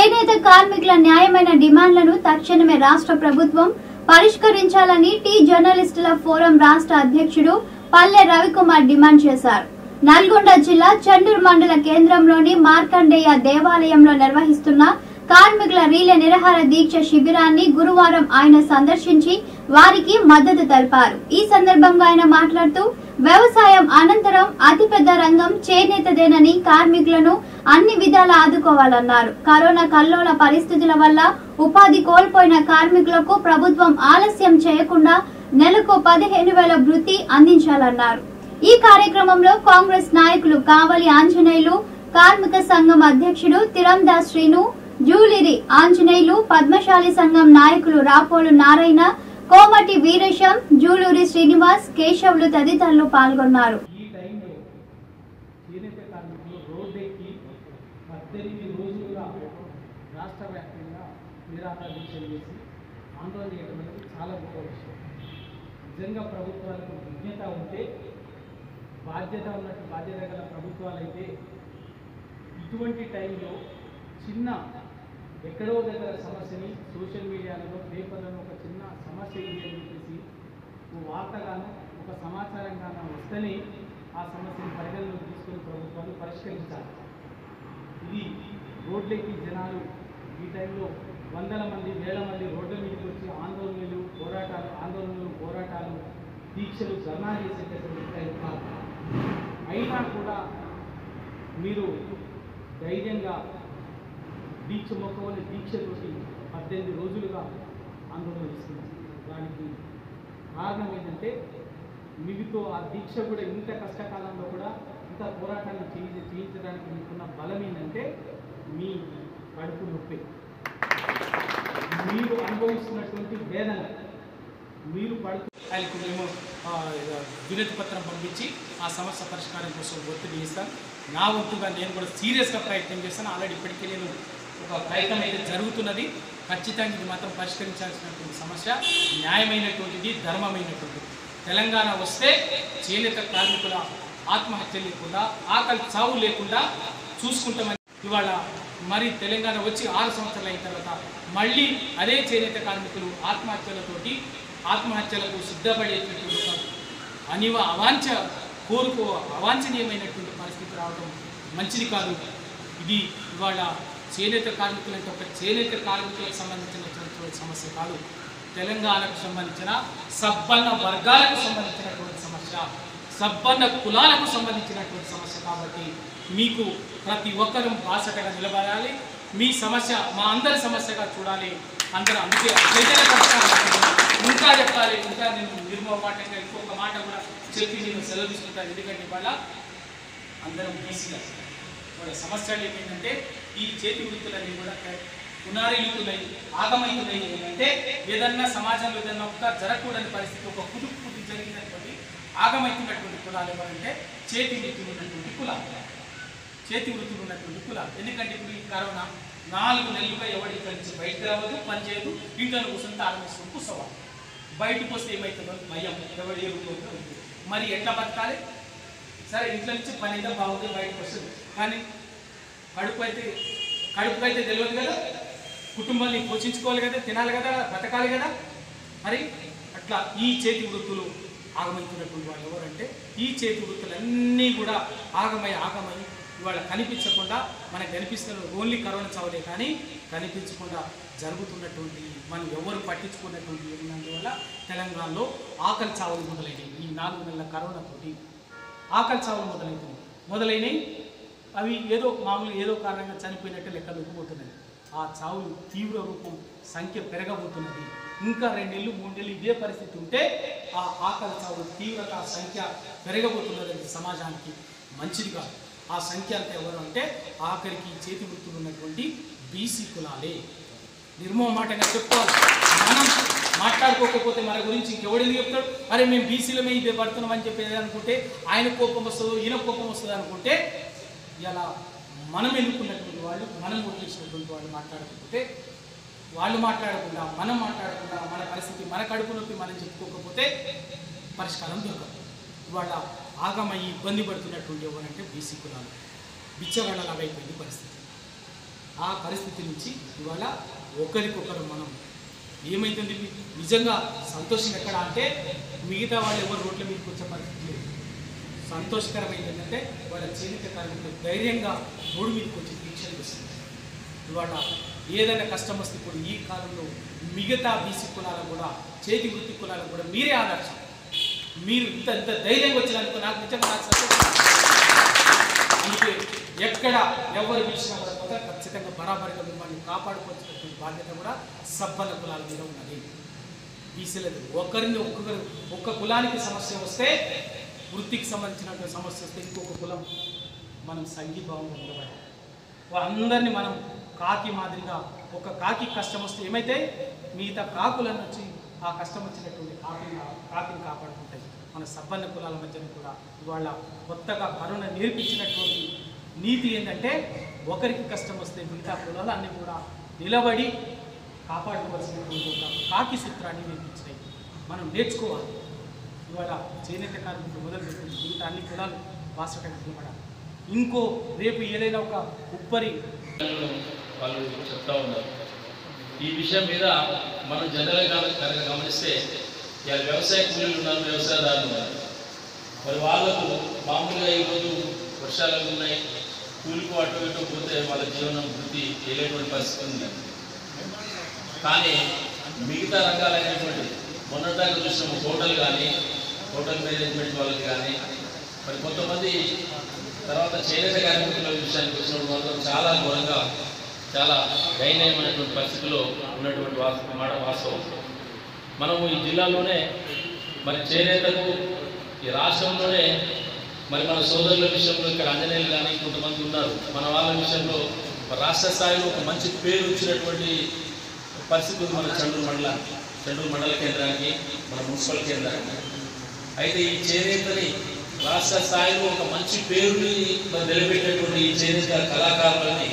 చేనేత కార్మికుల న్యాయమైన డిమాండ్లను తక్షణమే రాష్ట్ర ప్రభుత్వం పరిష్కరించాలని టీ జర్నలిస్టుల ఫోరం రాష్ట్ర అధ్యక్షుడు పల్లె రవికుమార్ డిమాండ్ చేశారు. నల్గొండ జిల్లా చెండూరు మండల కేంద్రంలోని మార్కండేయ దేవాలయంలో నిర్వహిస్తున్న కార్మికుల రీలే నిరహార దీక్ష శిబిరాన్ని గురువారం ఆయన సందర్శించి వారికి మద్దతు తెలిపారు. ఈ సందర్భంగా ఆయన మాట్లాడుతూ వ్యవసాయం అనంతరం అతిపెద్ద రంగం చేనేతదేనని కార్మికులను అన్ని విధాల ఆదుకోవాలన్నారు. కరోనా కల్లోల పరిస్థితుల వల్ల ఉపాధి కోల్పోయిన కార్మికులకు ప్రభుత్వం ఆలస్యం చేయకుండా నెలకు 15,000 వృత్తి అందించాలన్నారు. ఈ కార్యక్రమంలో కాంగ్రెస్ నాయకులు కావలి ఆంజనేయులు, కార్మిక సంఘం అధ్యక్షుడు తిరందాస్ శ్రీను, జూలిరి ఆంజనేయులు, పద్మశాలి సంఘం నాయకులు రాపోలు నారాయణ, కోమటి వీరేశం, జూలూరి శ్రీనివాస్, కేశవులు తదితరులు పాల్గొన్నారు. ఈ టైంలో చేనేత కార్మికులు రోడ్డెక్కి 18 రోజులుగా రాష్ట్రవ్యాప్తంగా నిరాహార దీక్ష చేసి ఆందోళన చేయడం చాలా గొప్ప విషయం. నిజంగా ప్రభుత్వాలకు విజ్ఞత ఉంటే, బాధ్యత ఉన్నట్టు బాధ్యత గల ప్రభుత్వాలైతే ఇటువంటి టైంలో చిన్న ఎక్కడో దగ్గర సమస్యని సోషల్ మీడియాలలో, పేపర్లలో ఒక చిన్న సమస్య ఇది అని చెప్పేసి ఒక వార్తగానో ఒక సమాచారంగానో వస్తేనే ఆ సమస్యను పరిగణలోకి తీసుకుని ప్రభుత్వాలు పరిష్కరించాలి. ఇది రోడ్లకి జనాలు ఈ టైంలో వందల మంది, వేల మంది రోడ్ల మీదకి వచ్చి ఆందోళనలు, పోరాటాలు, దీక్షలు, ధర్నా చేసేటటువంటి టైం కాదు. అయినా కూడా మీరు ధైర్యంగా దీక్ష మొక్కవని దీక్షతోటి 18 రోజులుగా ఆందోళన చేస్తున్నారు. దానికి కారణం ఏంటంటే మీతో ఆ దీక్ష కూడా ఇంత కష్టకాలంలో కూడా ఇంత పోరాటాన్ని చేయించడానికి మీకున్న బలం ఏంటంటే మీ కడుపు నొప్పి, మీరు అనుభవిస్తున్నటువంటి వేదన, మీరు పడుతు ఆయనకు మేము వినతి పత్రం పంపించి ఆ సమస్య పరిష్కారం కోసం ఒత్తిడి చేస్తాను. నా వంతుగా నేను కూడా సీరియస్గా ప్రయత్నం చేస్తాను. ఆల్రెడీ ఇప్పటికే నేను ఒక ప్రయత్నం అయితే జరుగుతున్నది. ఖచ్చితంగా ఇది మాత్రం పరిష్కరించాల్సినటువంటి సమస్య, న్యాయమైనటువంటిది, ధర్మమైనటువంటిది. తెలంగాణ వస్తే చేనేత కార్మికుల ఆత్మహత్య లేకుండా, ఆకలి చావు లేకుండా చూసుకుంటామని ఇవాళ మరి తెలంగాణ వచ్చి 6 సంవత్సరాలు అయిన తర్వాత మళ్ళీ అదే చేనేత కార్మికులు ఆత్మహత్యలకు సిద్ధపడేటువంటి ఒక అవాంఛనీయమైనటువంటి పరిస్థితి రావడం మంచిది కాదు. ఇది ఇవాళ చేనేత కార్మికులంటే ఒక చేనేత కార్మికులకు సంబంధించినటువంటి సమస్య కాదు, తెలంగాణకు సంబంధించిన సబ్బన్న వర్గాలకు సంబంధించినటువంటి సమస్య, సబ్బన్న కులాలకు సంబంధించినటువంటి సమస్య. కాబట్టి మీకు ప్రతి ఒక్కరూ బాసటగా నిలబడాలి, మీ సమస్య మా అందరి సమస్యగా చూడాలి అందరూ. అందుకే ఇంకా చెప్పాలి, ఇంకా నేను నిర్మమాటంగా ఇంకొక మాట కూడా చెప్పి నేను సెలవు తీసుకుంటాను. ఎందుకంటే ఇవాళ అందరం బీసీల వాళ్ళ సమస్యలు ఏంటంటే ఈ చేతి వృత్తులన్నీ కూడా పునారీయుతున్నాయి, ఆగమవుతున్నాయి. ఏంటంటే ఏదన్నా సమాజంలో ఏదన్నా ఒక జరగకూడని పరిస్థితి, ఒక కుటుంబ జరిగినటువంటి ఆగమవుతున్నటువంటి కులాలు ఎవరంటే చేతి వృత్తులు ఉన్నటువంటి కులాలు. ఎందుకంటే ఇప్పుడు ఈ కరోనా 4 నెలలుగా ఎవరి కలిసి బయటకు రావద్దు, పని చేయదు, ఇంట్లో కూర్చొని ఆలోచిస్తూ కూర్చోవాలి. బయటకు వస్తే ఏమవుతుందో భయం, ఎవరు ఏ రూపంలో ఉంటుంది, మరి ఎట్లా బతకాలి. సరే ఇంట్లో నుంచి పని అయితే బాగుంది, బయటకు వస్తుంది, కానీ కడుపుకైతే తెలియదు కదా, కుటుంబాన్ని పోషించుకోవాలి కదా, తినాలి కదా, బతకాలి కదా. మరి అట్లా ఈ చేతి వృత్తులు ఆగమైతున్నటువంటి వాళ్ళు ఎవరంటే ఈ చేతి వృత్తులన్నీ కూడా ఆగమై ఇవాళ కనిపించకుండా, మనకు కనిపిస్తున్న ఓన్లీ కరోనా చావులే కానీ కనిపించకుండా జరుగుతున్నటువంటి మనం ఎవరు పట్టించుకున్నటువంటి ఏమిటందువల్ల తెలంగాణలో ఆకలి చావులు మొదలైనవి. ఈ 4 నెలల కరోనాతోటి ఆకలి చావులు మొదలైనవి. అవి ఏదో మామూలు ఏదో కారణంగా చనిపోయినట్టు లెక్క పెరిగిపోతున్నది. ఆ చావులు తీవ్ర రూపం సంఖ్య పెరగబోతున్నది. ఇంకా 2 నెలలు 3 నెలలు ఇదే పరిస్థితి ఉంటే ఆ ఆకలి చావులు తీవ్రత సంఖ్య పెరగబోతున్నది, సమాజానికి మంచిది కాదు. ఆ సంఖ్య అంతా ఎవరు అంటే ఆఖరికి చేతి వృత్తులు ఉన్నటువంటి బీసీ కులాలే. నిర్మోహమాటంగా చెప్పుకోవాలి. మనం మాట్లాడుకోకపోతే మన గురించి ఇంకెవడేది చెప్తాడు. అరే మేము బీసీలమే ఇదే పడుతున్నాం అని చెప్పేది అనుకుంటే ఆయన కోపం వస్తుందో, ఈయన కోపం వస్తుంది అనుకుంటే ఇలా మనం ఎన్నుకున్నటువంటి వాళ్ళు, మనం గుర్తించినటువంటి వాళ్ళు మాట్లాడకపోతే, వాళ్ళు మాట్లాడకుండా మనం మాట్లాడకుండా మన పరిస్థితి, మన కడుపు నొప్పి మనం చెప్పుకోకపోతే పరిష్కారం దొరకదు. ఇవాళ ఆగమై ఇబ్బంది పడుతున్నటువంటి ఎవరంటే బీసీ కులాలు. బిచ్చగాళ్ళ లాగా అయిపోయింది పరిస్థితి. ఆ పరిస్థితి నుంచి ఇవాల ఒకరికొకరు మనం ఏమైంది నిజంగా సంతోషం ఎక్కడ అంటే మిగతా వాళ్ళు ఎవరు రోడ్ల మీదకి వచ్చే పరిస్థితి లేదు. సంతోషకరమైనది ఏంటంటే వాళ్ళ చేనేత కార్మికులు ధైర్యంగా రోడ్డు మీదకి వచ్చి దీక్షలు చేస్తున్నారు. ఇవాళ ఏదైనా కష్టం వస్తే ఇప్పుడు ఈ కాలంలో మిగతా బీసీ కులాలు కూడా చేతి వృత్తి కులాలు కూడా మీరే ఆదర్శం. మీరు ఇంత ఇంత ధైర్యంగా వచ్చినందుకు నాకు నిజంగా నాకు సంతోషం. అందుకే ఎక్కడ ఎవరు పిలిచినా కూడా ఖచ్చితంగా బరాబరిగా మిమ్మల్ని కాపాడుకోవాల్సిన బాధ్యత కూడా సభ్యుల కులాల మీద ఉన్నది. బీసీలకు ఒకరిని ఒక్కొక్కరు ఒక్క కులానికి సమస్య వస్తే వృత్తికి సంబంధించినటువంటి సమస్య వస్తే ఇంకొక కులం మనం సంఘీభావంగా నిలబడాలి. అందరినీ మనం కాకి మాదిరిగా ఒక కాకి కష్టం వస్తే ఏమైతే మిగతా కాకులను వచ్చి ఆ కష్టం వచ్చినటువంటి కాకిని కాపాడుకుంటాయి. మన సబ్బన్న కులాల మధ్యన కూడా ఇవాళ కొత్తగా కరోనా నేర్పించినటువంటి నీతి ఏంటంటే ఒకరికి కష్టం వస్తే మిగతా కులాలు అన్నీ కూడా నిలబడి కాపాడుకోవాల్సినటువంటి ఒక కాకి సూత్రాన్ని నేర్పించినాయి. మనం నేర్చుకోవాలి. ఇవాళ చేనేత కార్మికులు మొదలుపెట్టిన మిగతా అన్ని కులాలు వాసటకు నిలబడాలి. ఇంకో రేపు ఏదైనా ఒక ఉప్పరి వాళ్ళు చెప్తా ఉన్నారు. ఈ విషయం మీద మనం జనరల్గా కనుక గమనిస్తే ఇలా వ్యవసాయ కూలీలు ఉన్నారు, వ్యవసాయదారులు ఉన్నారు. మరి వాళ్ళకు మామూలుగా ఈరోజు వర్షాలు ఉన్నాయి, కూలికి అటు ఇటు పోతే వాళ్ళ జీవనం వృద్ధి తెలియటువంటి పరిస్థితి ఉంది. కానీ మిగతా రకాలైనటువంటి మొన్నటిదాకా చూసిన హోటల్ కానీ, హోటల్ మేనేజ్మెంట్ వాళ్ళకి కానీ, మరి కొంతమంది తర్వాత చేనేత కార్మికుల విషయానికి వచ్చినప్పుడు మాత్రం చాలా ఘోరంగా చాలా దైన్యమైనటువంటి పరిస్థితుల్లో ఉన్నటువంటి మాట వాస్తవం. మనము ఈ జిల్లాలోనే మరి చేనేతకు ఈ రాష్ట్రంలోనే మరి మన సోదరుల విషయంలో ఇక్కడ ఆంజనేయులు కానీ కొంతమంది ఉన్నారు. మన వాళ్ళ విషయంలో రాష్ట్ర స్థాయిలో ఒక మంచి పేరు వచ్చినటువంటి పరిస్థితి ఉంది. మన చెండూరు మండల కేంద్రానికి, మన మున్సిపల్ కేంద్రానికి అయితే ఈ చేనేతని రాష్ట్ర స్థాయిలో ఒక మంచి పేరుని నిలబెట్టినటువంటి ఈ చేనేత కళాకారులని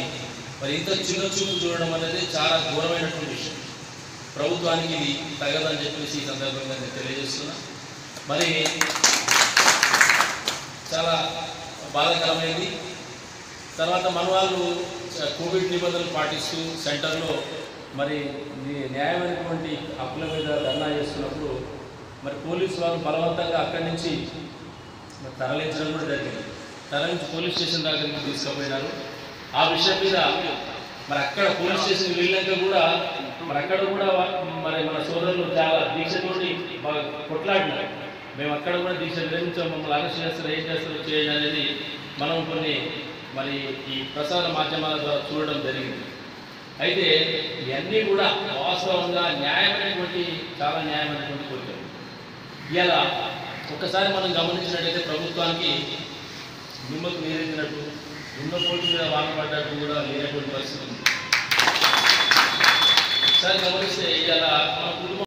మరి ఇంత చిన్న చూపు చూడడం అనేది చాలా ఘోరమైనటువంటి విషయం. ప్రభుత్వానికి ఇది తగదని చెప్పేసి ఈ సందర్భంగా నేను తెలియజేస్తున్నా. మరి చాలా బాధాకరమైంది. తర్వాత మన వాళ్ళు కోవిడ్ నిబంధనలు పాటిస్తూ సెంటర్లో మరి న్యాయమైనటువంటి హక్కుల మీద ధర్నా చేస్తున్నప్పుడు మరి పోలీసు వాళ్ళు బలవంతంగా అక్కడి నుంచి తరలించడం కూడా జరిగింది. తరలించి పోలీస్ స్టేషన్ దగ్గరికి తీసుకుపోయినారు. ఆ విషయం మీద మరి అక్కడ పోలీస్ స్టేషన్ వెళ్ళాక కూడా మరి అక్కడ కూడా మరి మన సోదరులు చాలా దీక్షతోటి బాగా కొట్లాడినారు. మేము అక్కడ కూడా దీక్ష నిర్వహించాం. మమ్మల్ని అరెస్ట్ చేస్తారు, ఏం చేస్తారో చేయండి అనేది మనం కొన్ని మరి ఈ ప్రసార మాధ్యమాల ద్వారా చూడడం జరిగింది. అయితే ఇవన్నీ కూడా వాస్తవంగా న్యాయమైనటువంటి చాలా న్యాయమైనటువంటి కోరికలు. ఇలా ఒక్కసారి మనం గమనించినట్లయితే ప్రభుత్వానికి నిమ్మకు నీరెత్తినట్టు, నిమ్మ పోటీ మీద వాన పడ్డట్టు కూడా లేనటువంటి పరిస్థితి ఉంది. ఒకసారి గమనిస్తే ఇలా మన కుటుంబం